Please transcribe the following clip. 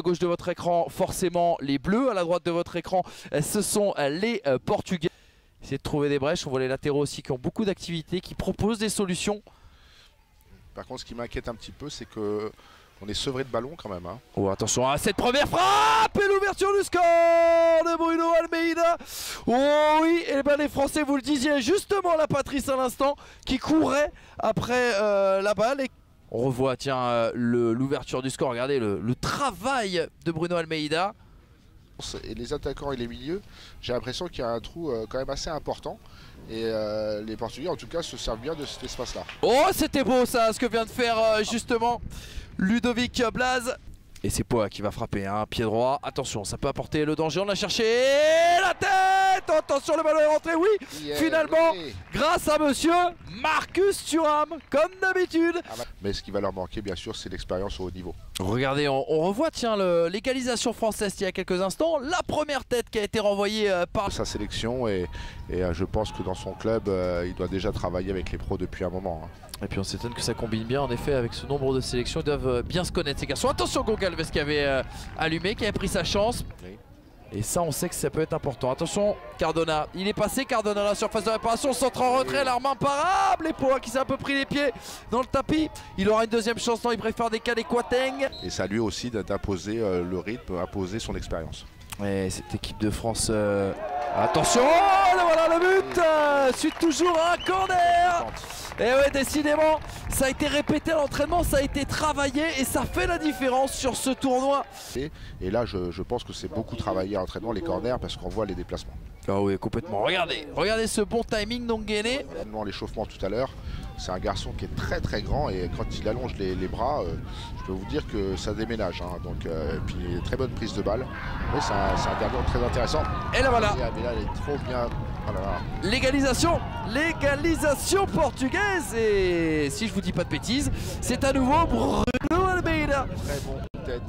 la gauche de votre écran, forcément les bleus. À la droite de votre écran, ce sont les Portugais. Essayez de trouver des brèches. On voit les latéraux aussi qui ont beaucoup d'activités, qui proposent des solutions. Par contre, ce qui m'inquiète un petit peu, c'est que on est sevré de ballon quand même. Hein. Oh, attention à cette première frappe et l'ouverture du score de Bruno Almeida. Oh oui, et ben les Français, vous le disiez justement, la Patrice à l'instant, qui courait après la balle. Et on revoit, tiens, l'ouverture du score. Regardez le travail de Bruno Almeida. Et les attaquants et les milieux, j'ai l'impression qu'il y a un trou quand même assez important. Et les Portugais, en tout cas, se servent bien de cet espace-là. Oh, c'était beau ça, ce que vient de faire justement Ludovic Blaz. Et c'est Poa qui va frapper, hein, pied droit. Attention, ça peut apporter le danger. On a cherché la tête. Attention, le ballon est rentré, oui. Yeah, finalement, oui. Grâce à monsieur Marcus Thuram, comme d'habitude. Ah bah. Mais ce qui va leur manquer, bien sûr, c'est l'expérience au haut niveau. Regardez, on revoit, tiens, l'égalisation française il y a quelques instants. La première tête qui a été renvoyée par sa sélection. Et je pense que dans son club, il doit déjà travailler avec les pros depuis un moment. Hein. Et puis on s'étonne que ça combine bien, en effet, avec ce nombre de sélections. Ils doivent bien se connaître, ces garçons. Attention, Goncalves qui avait allumé, qui avait pris sa chance. Oui. Et ça, on sait que ça peut être important. Attention, Cardona. Il est passé, Cardona, à la surface de réparation. Centre en retrait, l'arme imparable. Et Poa qui s'est un peu pris les pieds dans le tapis. Il aura une deuxième chance. Non, il préfère décaler Kouateng. Et ça lui aussi d'imposer le rythme, imposer son expérience. Et cette équipe de France... Attention, voilà le but. Suite toujours à un corner. Et ouais, décidément, ça a été répété à l'entraînement, ça a été travaillé et ça fait la différence sur ce tournoi. Et là, je pense que c'est beaucoup travaillé à l'entraînement, les corners, parce qu'on voit les déplacements. Ah oui, complètement. Regardez ce bon timing d'Onguené. L'échauffement tout à l'heure, c'est un garçon qui est très très grand et quand il allonge les bras, je peux vous dire que ça déménage. Hein. Donc, et puis très bonne prise de balle. Mais c'est un gardien très intéressant. Et là voilà. Mais là, il est trop bien. Oh là là. L'égalisation portugaise. Et si je vous dis pas de bêtises, c'est à nouveau Bruno Almeida. Très bon tête.